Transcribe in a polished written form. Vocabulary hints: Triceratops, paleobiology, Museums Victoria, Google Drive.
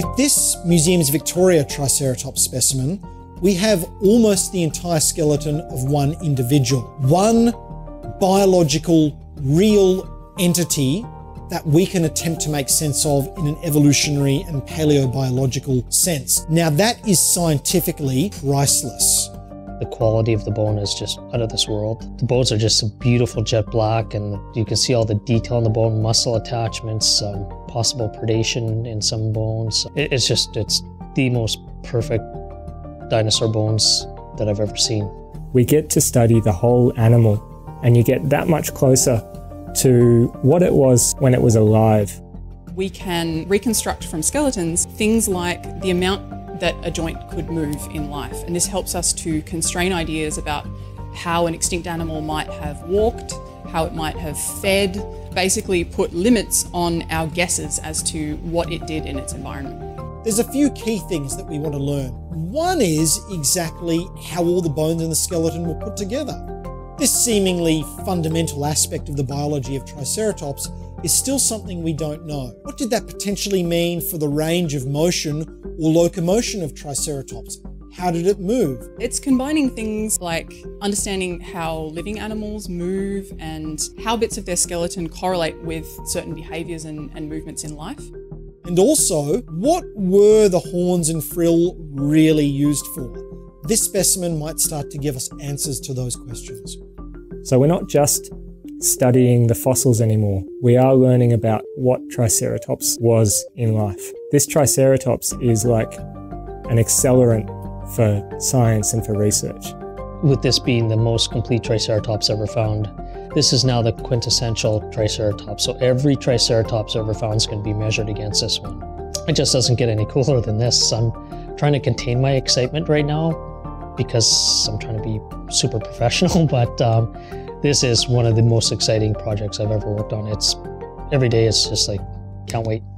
With this Museums Victoria Triceratops specimen, we have almost the entire skeleton of one individual, one biological, real entity that we can attempt to make sense of in an evolutionary and paleobiological sense. Now that is scientifically priceless. The quality of the bone is just out of this world. The bones are just a beautiful jet black, and you can see all the detail in the bone, muscle attachments, possible predation in some bones. It's the most perfect dinosaur bones that I've ever seen. We get to study the whole animal, and you get that much closer to what it was when it was alive. We can reconstruct from skeletons things like the amount that a joint could move in life, and this helps us to constrain ideas about how an extinct animal might have walked, how it might have fed, basically put limits on our guesses as to what it did in its environment. There's a few key things that we want to learn. One is exactly how all the bones in the skeleton were put together. This seemingly fundamental aspect of the biology of Triceratops is still something we don't know. What did that potentially mean for the range of motion or locomotion of Triceratops? How did it move? It's combining things like understanding how living animals move and how bits of their skeleton correlate with certain behaviours and movements in life. And also, what were the horns and frill really used for? This specimen might start to give us answers to those questions. So we're not just studying the fossils anymore. We are learning about what Triceratops was in life. This Triceratops is like an accelerant for science and for research. With this being the most complete Triceratops ever found, this is now the quintessential Triceratops. So every Triceratops ever found is going to be measured against this one. It just doesn't get any cooler than this. I'm trying to contain my excitement right now, because I'm trying to be super professional, but this is one of the most exciting projects I've ever worked on. It's every day, it's just like, can't wait.